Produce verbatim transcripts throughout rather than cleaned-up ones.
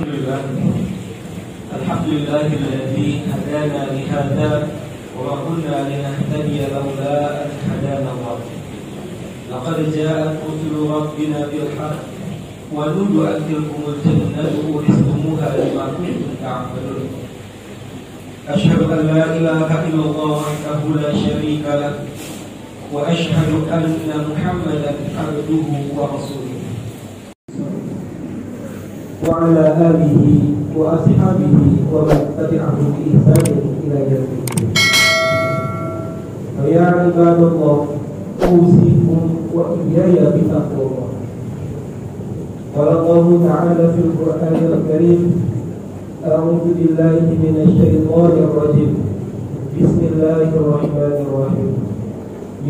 Alhamdulillah, Alhamdulillahilladzi hadana li hadza wa ma kunna linahtadiya lawla an hadana Allah. Laqad ja'at rusulu rabbina bil haqq wa nudu antilkumul jannatu uristumuha bima kuntum ta'malun. Asyhadu an la ilaha illallah wahdahu la syarika lah wa asyhadu anna Muhammadan abduhu wa rasuluh. وعلى آله وأصحابه ومن تبعهم بإحسان إلى يوم الدين. فيا عباد الله أوصيكم وإياي بتقوى الله. قال الله تعالى في القرآن الكريم: أعوذ بالله من الشيطان الرجيم. بسم الله الرحمن الرحيم.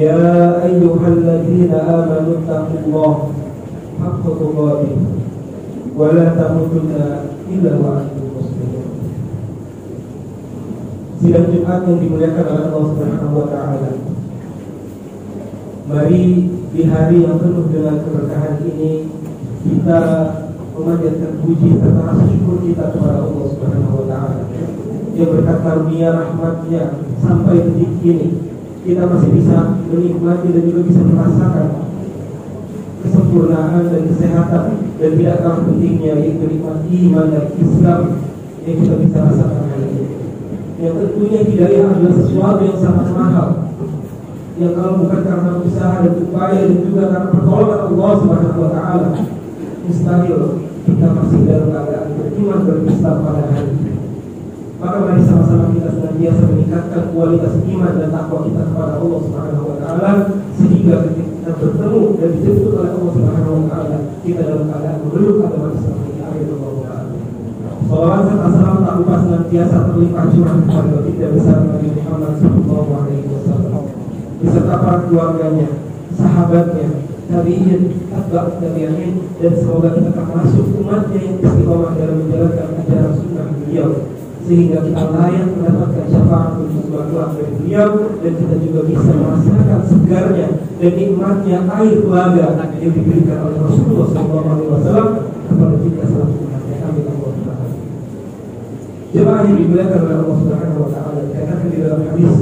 يا أيها الذين آمنوا اتقوا الله حق تقاته ولا تموتن إلا وأنتم مسلمون. Sidang Jumat yang dimuliakan oleh Allah Subhanahu wa Ta'ala. Mari di hari yang penuh dengan keberkahan ini kita memanjatkan puji serta rasa syukur kita kepada Allah Subhanahu wa Ta'ala. Dia berkat karunia rahmatnya sampai detik ini kita masih bisa menikmati dan juga bisa merasakan kesempurnaan dan kesehatan, dan tidak kalah pentingnya yaitu nikmat iman dan Islam yang kita bisa rasakan hari ini. Yang tentunya hidayah adalah sesuatu yang sangat mahal, yang kalau bukan karena usaha dan upaya dan juga karena pertolongan Allah Subhanahu wa Ta'ala, mustahil kita masih dalam keadaan beriman berislam pada hari ini. Maka mari sama-sama kita senantiasa meningkatkan kualitas iman dan takwa kita kepada Allah Subhanahu wa Ta'ala, sehingga kita bertemu dan disebut oleh Allah Subhanahu wa Ta'ala kita dalam keadaan memeluk agama Islam ini. Salawat serta salam tak lupa senantiasa terlimpah curah kepada kita besar Nabi Muhammad Sallallahu Alaihi Wasallam beserta para keluarganya, sahabatnya, tabi'in, atba' tabi'in, dan semoga kita termasuk umatnya yang istiqomah dalam menjalankan ajaran sunnah beliau, sehingga kita layak mendapatkan syafaat berbuah-buah dari beliau, dan kita juga bisa merasakan segarnya dan nikmatnya air telaga yang diberikan oleh Rasulullah shallallahu alaihi wasallam kepada kita selanjutnya. Amin. Jemaah yang dimuliakan oleh Allah Subhanahu wa Ta'ala, dikatakan di dalam hadis,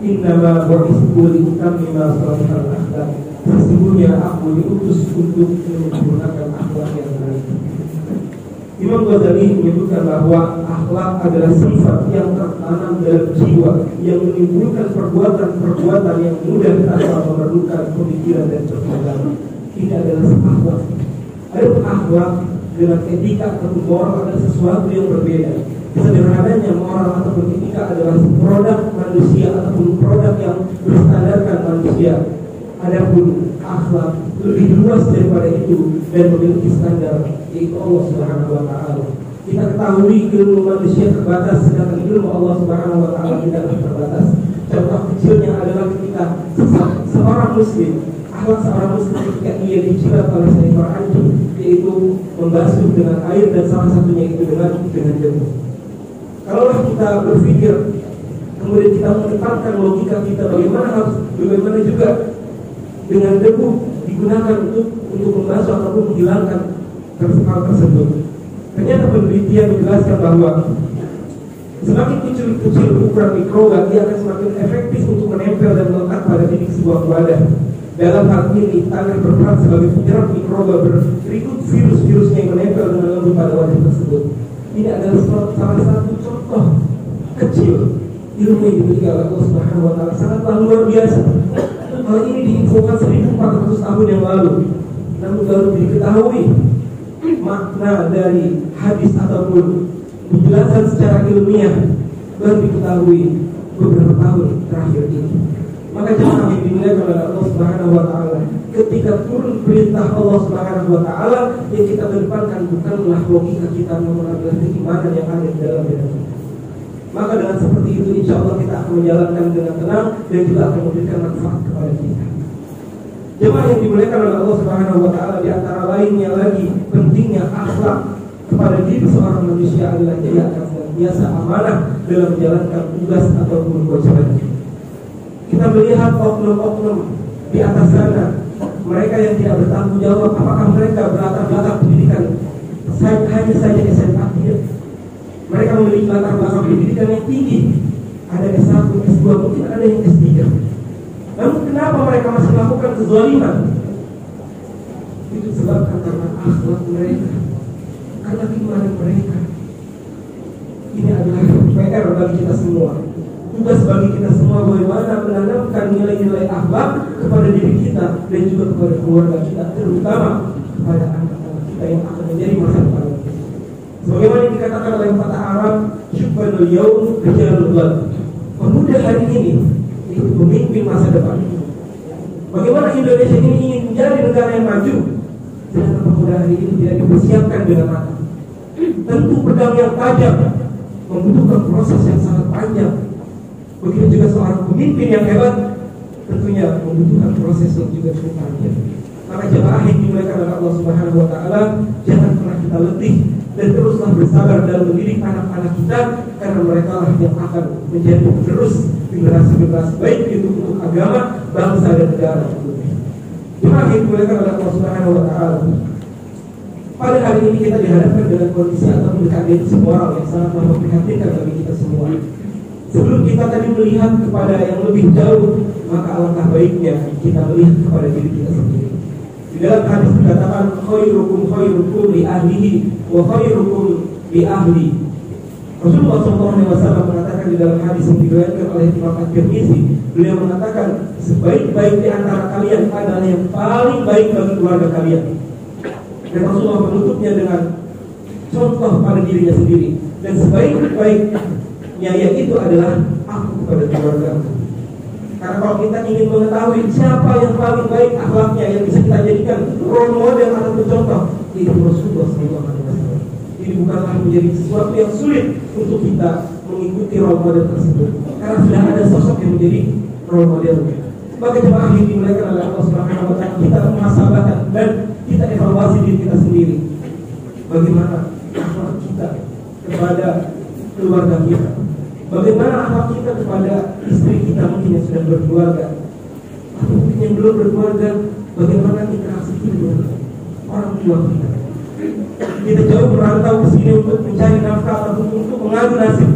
innama bu'istu litu'tammima shalatal akhlaq, sesungguhnya aku diutus untuk menyempurnakan akhlak yang baik. Imam Ghazali menyebutkan bahwa akhlak adalah sifat yang tertanam dalam jiwa yang menimbulkan perbuatan-perbuatan yang mudah tanpa memerlukan pemikiran dan pertimbangan. Ini adalah akhlak. Adapun akhlak dengan etika atau moral adalah sesuatu yang berbeda. Sederhananya, moral atau etika adalah produk manusia ataupun produk yang berstandarkan manusia. Adapun akhlak lebih luas daripada itu dan memiliki standar yaitu Allah Subhanahu wa Ta'ala. Kita ketahui ilmu manusia terbatas, sedangkan ilmu Allah Subhanahu wa Ta'ala tidaklah terbatas. Contoh kecilnya adalah ketika seorang muslim, akhlak seorang muslim ketika ia dijilat oleh seekor anjing, yaitu membasuh dengan air dan salah satunya itu dengan dengan debu. Kalaulah kita berpikir kemudian kita mengedepankan logika kita, bagaimana harus bagaimana juga dengan debu digunakan untuk untuk membasuh ataupun menghilangkan hal tersebut. Ternyata penelitian menjelaskan bahwa semakin kecil-kecil ukuran mikroba, ia akan semakin efektif untuk menempel dan melekat pada titik sebuah wadah. Dalam hal ini, tangan berperan sebagai penyerap mikroba berikut virus-virusnya yang menempel dan menempel pada wadah tersebut. Ini adalah salah satu contoh kecil ilmu yang dimiliki oleh Allah Subhanahu wa Ta'ala, sangatlah luar biasa. Hal ini diinfokan seribu empat ratus tahun yang lalu, namun baru diketahui makna dari hadis ataupun penjelasan secara ilmiah baru diketahui beberapa tahun terakhir ini. Maka jemaah yang dimuliakan oleh Allah Subhanahu wa Ta'ala, ketika turun perintah Allah Subhanahu wa Ta'ala yang kita kedepankan bukanlah logika kita, namun adalah keimanan yang ada di dalam diri. Maka dengan seperti itu insya Allah kita akan menjalankan dengan tenang dan juga akan memberikan manfaat kepada kita. Jemaah yang dimuliakan oleh Allah Subhanahu wa Ta'ala, di antara lainnya lagi pentingnya akhlak kepada diri seorang manusia adalah dia akan senantiasa amanah dalam menjalankan tugas ataupun kewajibannya. Kita melihat oknum-oknum di atas sana, mereka yang tidak bertanggung jawab, apakah mereka berlatar belakang pendidikan hanya saja kesan takdir. Mereka memiliki latar belakang pendidikan yang tinggi, ada S satu, S dua, mungkin ada yang S tiga. Lalu kenapa mereka masih melakukan kezaliman? Itu disebabkan karena akhlak mereka, karena keimanan mereka. Ini adalah P R bagi kita semua, tugas bagi kita semua, bagaimana menanamkan nilai-nilai akhlak kepada diri kita dan juga kepada keluarga kita, terutama kepada anak-anak kita yang akan menjadi masa depan. Sebagaimana dikatakan oleh patah Arab, syubbanul yaum rijalul ghad, pemuda hari ini itu pemimpin masa depan. Bagaimana Indonesia ini ingin menjadi negara yang maju, ternyata pemuda hari ini tidak dipersiapkan dengan matang. Tentu pedang yang tajam membutuhkan proses yang sangat panjang. Begitu juga seorang pemimpin yang hebat tentunya membutuhkan proses yang juga cukup panjang. Maka jemaah yang dimuliakan oleh Allah Subhanahu wa Ta'ala, jangan pernah kita letih dan teruslah bersabar dalam mendidik anak-anak kita, karena mereka lah yang akan menjadi penerus generasi-generasi baik itu untuk agama, bangsa dan negara. Jemaah yang dimuliakan oleh Allah Subhanahu wa Ta'ala, pada hari ini kita dihadapkan dengan kondisi atau mendekati moral yang sangat memprihatinkan bagi kita semua. Sebelum kita tadi melihat kepada yang lebih jauh, maka alangkah baiknya kita melihat kepada diri kita sendiri. Di dalam hadis dikatakan khairukum khairukum li ahlihi wa khairukum li ahli. Rasulullah shallallahu alaihi wasallam mengatakan di dalam hadis yang diriwayatkan oleh Imam At-Tirmizi, beliau mengatakan sebaik-baik di antara kalian adalah yang paling baik bagi keluarga kalian. Dan Rasulullah menutupnya dengan contoh pada dirinya sendiri, dan sebaik-baiknya yaitu adalah aku kepada keluarga aku. Karena kalau kita ingin mengetahui siapa yang paling baik akhlaknya yang bisa kita jadikan role model atau contoh, itu Rasulullah shallallahu alaihi wasallam. Ini bukanlah menjadi sesuatu yang sulit untuk kita mengikuti role model tersebut, karena sudah ada sosok yang menjadi role modelnya. Maka jemaah yang dimuliakan oleh Allah Subhanahu wa Ta'ala, kita muhasabahkan dan kita evaluasi diri kita sendiri. Bagaimana akhlak kita kepada keluarga kita? Bagaimana akhlak kita kepada istri kita mungkin yang sudah berkeluarga? Atau mungkin yang belum berkeluarga, bagaimana interaksi kita dengan orang tua kita? Kita jauh merantau ke sini untuk mencari nafkah atau untuk mengadu nasib.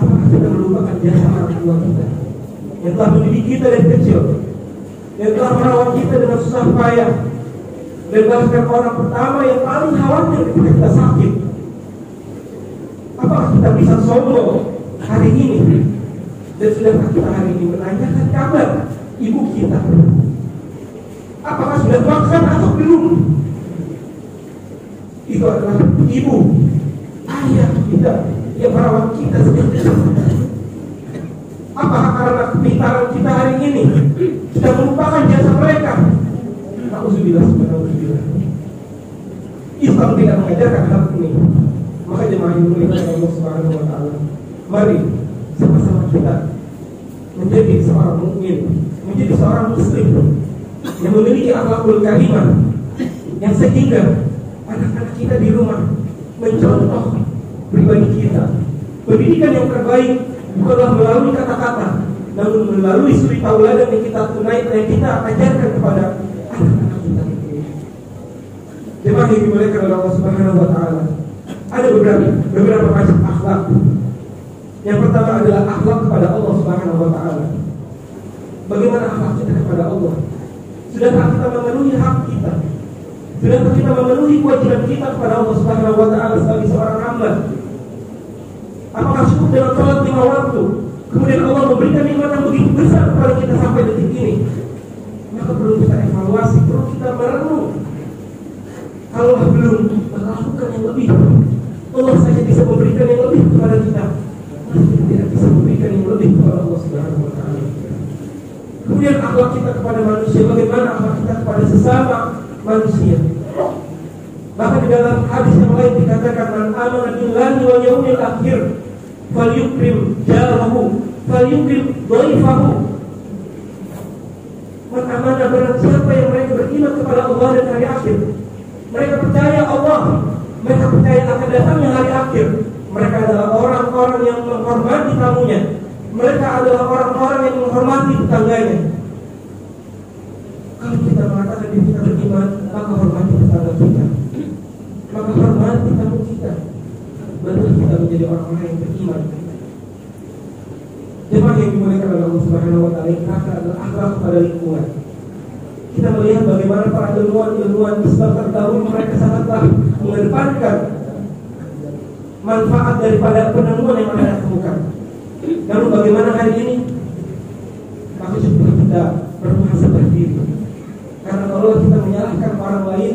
Apakah kita melupakan jasa orang tua kita yang telah mendidik kita dari kecil, yang telah merawat kita dengan susah payah, dan bahkan orang pertama yang paling khawatir ketika kita sakit? Apakah kita bisa sombong hari ini? Dan sudahkah kita hari ini menanyakan kabar ibu kita? Apakah sudah vaksin atau belum? Itu adalah ibu, ayah kita yang merawat kita sejak kecil. Apakah karena kepintaran kita hari ini kita melupakan jasa mereka? Na'udzubillah, subhanallah. Islam tidak mengajarkan hal ini. Maka jemaah yang dimuliakan oleh Allah Subhanahu wa Ta'ala, mari sama-sama kita menjadi seorang mukmin, menjadi seorang muslim yang memiliki akhlakul karimah, yang sehingga anak-anak kita di rumah mencontoh pribadi kita. Pendidikan yang terbaik bukanlah melalui kata-kata, namun melalui suri tauladan yang kita tunaikan, yang kita ajarkan kepada anak-anak kita. Jemaah yang dimuliakan oleh Allah Subhanahu wa Ta'ala, ada beberapa beberapa macam akhlak. Yang pertama adalah akhlak kepada Allah Subhanahu wa Ta'ala. Bagaimana akhlak kita kepada Allah? Sudahkah kita memenuhi hak kita? Sudahkah kita memenuhi kewajiban kita kepada Allah Subhanahu wa Ta'ala sebagai seorang hamba? Apakah cukup dalam sholat lima waktu? Kemudian Allah memberikan nikmat yang begitu besar kepada kita sampai detik ini. Maka perlu kita evaluasi, perlu kita merenung. Kalau belum, maka lakukan yang lebih. Allah saja bisa memberikan yang lebih kepada kita, maka kita tidak bisa memberikan yang lebih kepada Allah Subhanahu wa Ta'ala. Kemudian akhlak kita kepada manusia, bagaimana akhlak kita kepada sesama manusia? Bahkan di dalam hadis yang lain dikatakan man amana billahi wal yaumil akhir falyukrim jarahu falyukrim dhaifahu. Man amana, barang siapa yang mereka beriman kepada Allah dan hari akhir, mereka percaya Allah, mereka percaya akan datangnya hari akhir, mereka adalah orang-orang yang menghormati tamunya, mereka adalah orang-orang yang menghormati tetangganya. Kalau kita mengatakan diri kita beriman, maka hormati tetangga kita. maka hormati tamu kita, baru kita menjadi orang-orang yang beriman. Jemaah yang dimuliakan oleh Allah Subhanahu wa Ta'ala, maka adalah akhlak pada lingkungan. Kita melihat bagaimana para ilmuwan-ilmuwan di sebab terdahulu mereka sangatlah mengedepankan manfaat daripada penemuan yang mereka temukan. Lalu bagaimana hari ini? Maka cukup kita bermuhasabah diri, karena kalau kita menyalahkan orang lain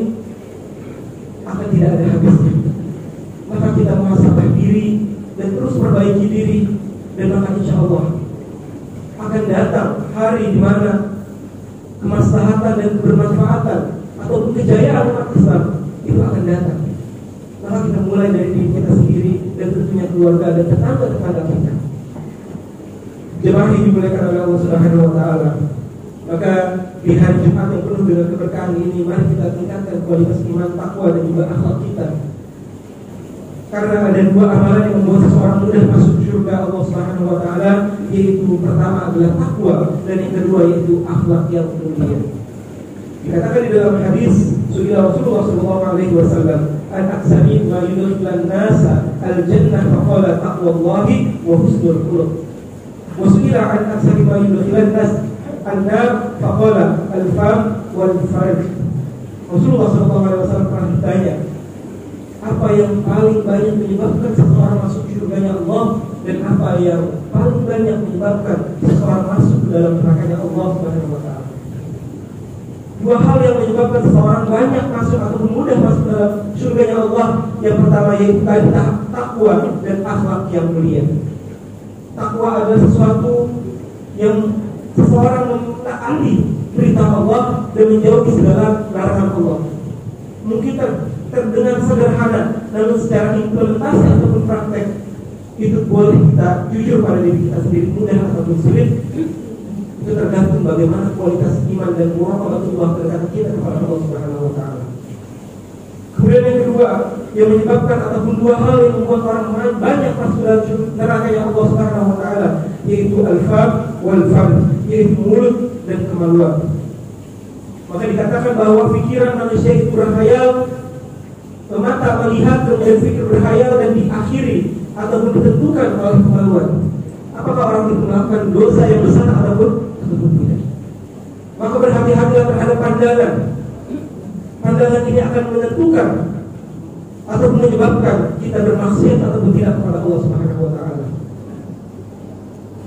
akan tidak ada habisnya. Maka kita muhasabah diri dan terus perbaiki diri, dan maka insya Allah akan datang hari di mana kemaslahatan dan kebermanfaatan ataupun kejayaan umat Islam itu akan datang. Maka kita mulai dari diri kita sendiri dan tentunya keluarga dan tetangga-tetangga kita. Jemaah yang dimuliakan oleh Allah Subhanahu wa Ta'ala, maka di hari Jumat yang penuh dengan keberkahan ini, mari kita tingkatkan kualitas iman, takwa dan juga akhlak kita. Karena ada dua amalan yang membuat seseorang mudah masuk surga Allah Subhanahu wa Ta'ala, yaitu pertama adalah takwa dan yang kedua yaitu akhlak yang mulia. Dikatakan di dalam hadis Sunnah Rasulullah Sallallahu Alaihi Wasallam, "Al-Aqsami ma yudkhilun nasa al-jannah faqala taqwallahi wa husnul khuluq." Wasila al-Aqsami ma yudkhilun nasa an-nar faqala al-fam wal-farj. Rasulullah Sallallahu Alaihi Wasallam pernah ditanya, apa yang paling banyak menyebabkan seseorang masuk surganya Allah, dan apa yang paling banyak menyebabkan seseorang masuk ke dalam nerakanya Allah Subhanahu wa Ta'ala. Dua hal yang menyebabkan seseorang banyak masuk ataupun mudah masuk ke dalam surganya Allah, yang pertama yaitu tadi takwa dan akhlak yang mulia. Takwa adalah sesuatu yang seseorang menaati perintah Allah dan menjauhi segala larangan Allah. Mungkin terdengar sederhana, namun secara implementasi ataupun praktek itu boleh kita jujur pada diri kita sendiri, mudah ataupun sulit. Itu tergantung bagaimana kualitas iman dan muraqabah terhadap kita kepada Allah Subhanahu wa Ta'ala. Kemudian yang kedua yang menyebabkan ataupun dua hal yang membuat orang banyak masuk dalam neraka yang Allah Subhanahu wa Ta'ala, yaitu al-fam wal-fam, yaitu mulut dan kemaluan. Maka dikatakan bahwa pikiran manusia itu berkhayal, mata melihat, kemudian fikir berkhayal dan diakhiri ataupun ditentukan oleh kemaluan. Apakah orang itu melakukan dosa yang besar ataupun tentu tidak. Maka berhati-hatilah terhadap pandangan. Pandangan ini akan menentukan atau menyebabkan kita bermaksiat ataupun tidak kepada Allah Subhanahu wa Ta'ala.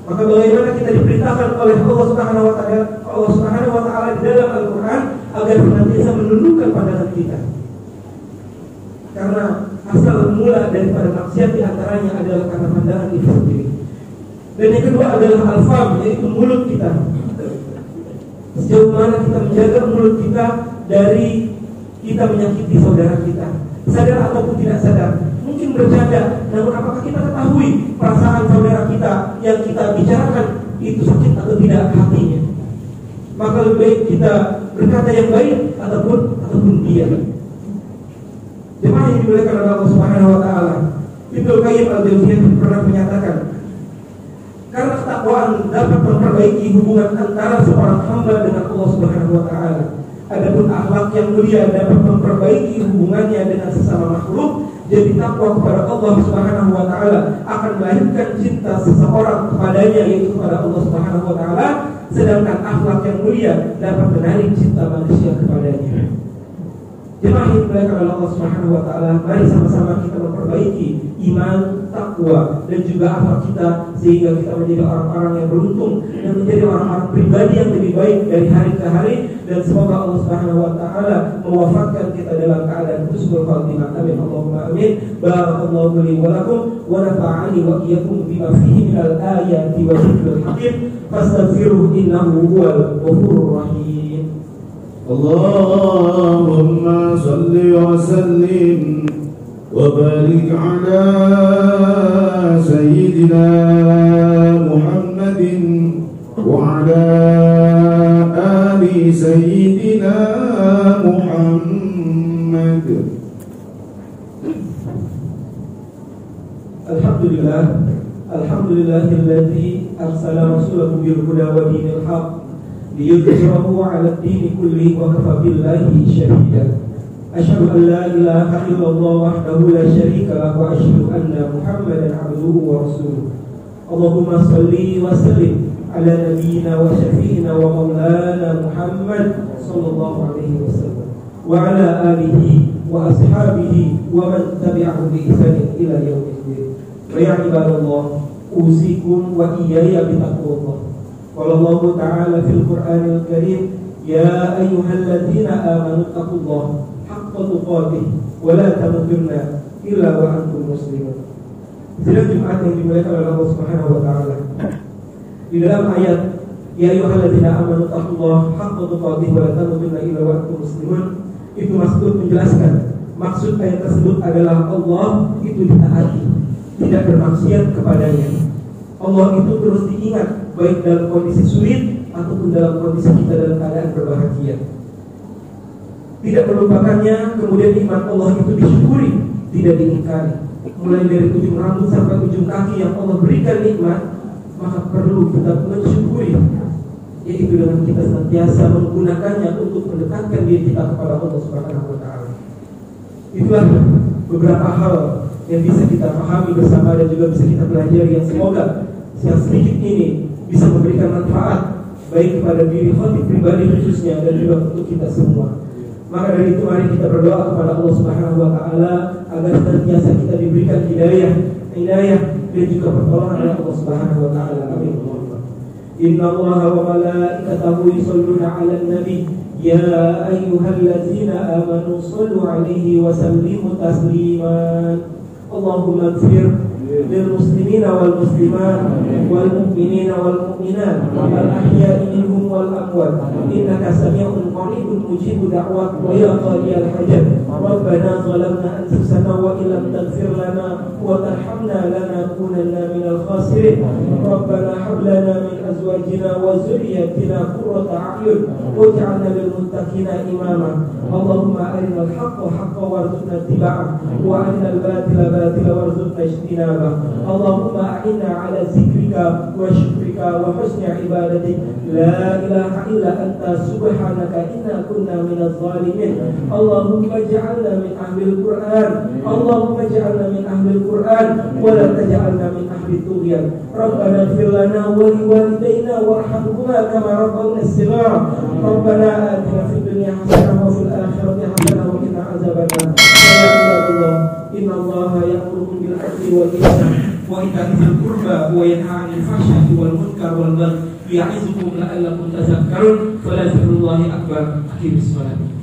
Maka bagaimana kita diperintahkan oleh Allah Subhanahu wa Ta'ala, Allah Subhanahu wa Ta'ala di dalam Al-Qur'an agar senantiasa menundukkan pandangan kita. Karena asal mula daripada maksiat diantaranya adalah karena pandangan itu sendiri. Dan yang kedua adalah al-fam, yaitu mulut kita. Sejauh mana kita menjaga mulut kita dari kita menyakiti saudara kita, sadar ataupun tidak sadar. Mungkin bercanda, namun apakah kita ketahui perasaan saudara kita yang kita bicarakan itu sakit atau tidak hatinya. Maka lebih baik kita berkata yang baik ataupun ataupun diam. Jemaah yang dimuliakan oleh Allah Subhanahu wa Ta'ala, Ibnu Qayyim Al-Jauziyah pernah menyatakan, karena ketakwaan dapat memperbaiki hubungan antara seorang hamba dengan Allah Subhanahu wa Ta'ala. Adapun akhlak yang mulia dapat memperbaiki hubungannya dengan sesama makhluk. Jadi takwa kepada Allah Subhanahu wa Ta'ala akan melahirkan cinta seseorang kepadanya, yaitu kepada Allah Subhanahu wa Ta'ala. Sedangkan akhlak yang mulia dapat menarik cinta manusia kepadanya. Jemaah yang dimuliakan oleh Allah Subhanahu wa Ta'ala, mari sama-sama kita memperbaiki iman, takwa dan juga akhlak kita, sehingga kita menjadi orang-orang yang beruntung dan menjadi orang-orang pribadi yang lebih baik dari hari ke hari. Dan semoga Allah Subhanahu wa Ta'ala mewafatkan kita dalam keadaan husnul khatimah. Amin. Allahumma amin. Barakallahu li wa lakum wa nafa'ani wa iyyakum bima fihi minal ayati wa dhikril hakim. Fastaghfiruhu innahu huwal ghafurur rahim. Allahumma salli wa sallim wa barik ala sayyidina Muhammadin wa ala ali sayyidina Muhammad. Alhamdulillah, alhamdulillahilladzi arsala rasulahu bil huda wa dinil haq liyudhhirahu 'ala ad-din kullihi wa kafa billahi shahida. Asyhadu an la ilaha illallah wahdahu la syarika lahu wa asyhadu anna Muhammadan abduhu wa rasuluh. Allahumma shalli wa sallim ala nabiyyina wa syafi'ina wa maulana Muhammad sallallahu alaihi wasallam wa ala alihi wa ashabihi wa man tabi'ahu bi ihsan ila yaumiddin. Ya ibadallah, usikum wa iyaya bi taqwallah. Qala Allah ta'ala fil Qur'anil Karim, ya ayyuhalladzina amanu taqullaha haqqa tuqatih wa la tamutunna illa wa antum muslimun. Selamat Jumat yang dimuliakan oleh Allah Subhanahu wa taala. Di dalam ayat ya ayyuhalladzina amanu taqullaha haqqa tuqatih wa la tamutunna illa wa antum muslimun, Ibnu Mas'ud menjelaskan maksud ayat tersebut adalah Allah itu ditaati, tidak bermaksiat kepadanya. Allah itu terus diingat, baik dalam kondisi sulit ataupun dalam kondisi kita dalam keadaan berbahagia. Tidak melupakannya, kemudian iman Allah itu disyukuri, tidak diingkari. Mulai dari ujung rambut sampai ujung kaki yang Allah berikan nikmat, maka perlu kita mensyukuri, yaitu dengan kita senantiasa menggunakannya untuk mendekatkan diri kita kepada Allah Subhanahu wa taala. Itulah beberapa hal yang bisa kita pahami bersama dan juga bisa kita pelajari, yang semoga yang sedikit ini bisa memberikan manfaat baik kepada diri khotib pribadi khususnya dan juga untuk kita semua. Maka dari itu mari kita berdoa kepada Allah Subhanahu wa taala agar senantiasa kita diberikan hidayah, hidayah dan juga pertolongan dari Allah Subhanahu wa taala. Amin. Innallaha wa malaikatahu yusholluna 'alan nabi ya ayyuhallazina amanu shollu 'alaihi wa sallimu tasliman. اللهم اغفر للمسلمين والمسلمات والمؤمنين والمؤمنات والأحياء منهم والأموات إنك سميع قريب مجيب دعوات ويا قاضي الحاجات ربنا ظلمنا أنفسنا وإن لم تغفر لنا وترحمنا لنكونن من الخاسرين ربنا هب لنا من أزواجنا وذرياتنا قرة أعين واجعلنا للمتقين إماما اللهم أرنا الحق حقا وارزقنا اتباعه وأرنا الباطل باطلا وارزقنا اجتنابه اللهم أعنا على ذكرك وشكرك وحسن عبادتك لا إله إلا أنت سبحانك إنا كنا من الظالمين اللهم اجعلنا من أهل القرآن اللهم اجعلنا من أهل القرآن ولا تجعلنا من أهل الطغيان ربنا اغفر لنا ولوالدينا وارحمهما كما ربونا صغارا ربنا آتنا في الدنيا حسنة وفي الآخرة حسنة وقنا عذاب النار إن الله يأمركم بالعدل والإحسان وإيتاء ذي القربى وينهى عن الفحشاء والمنكر والبغي يعظكم لعلكم تذكرون فلذكر الله أكبر أقيموا الصلاة.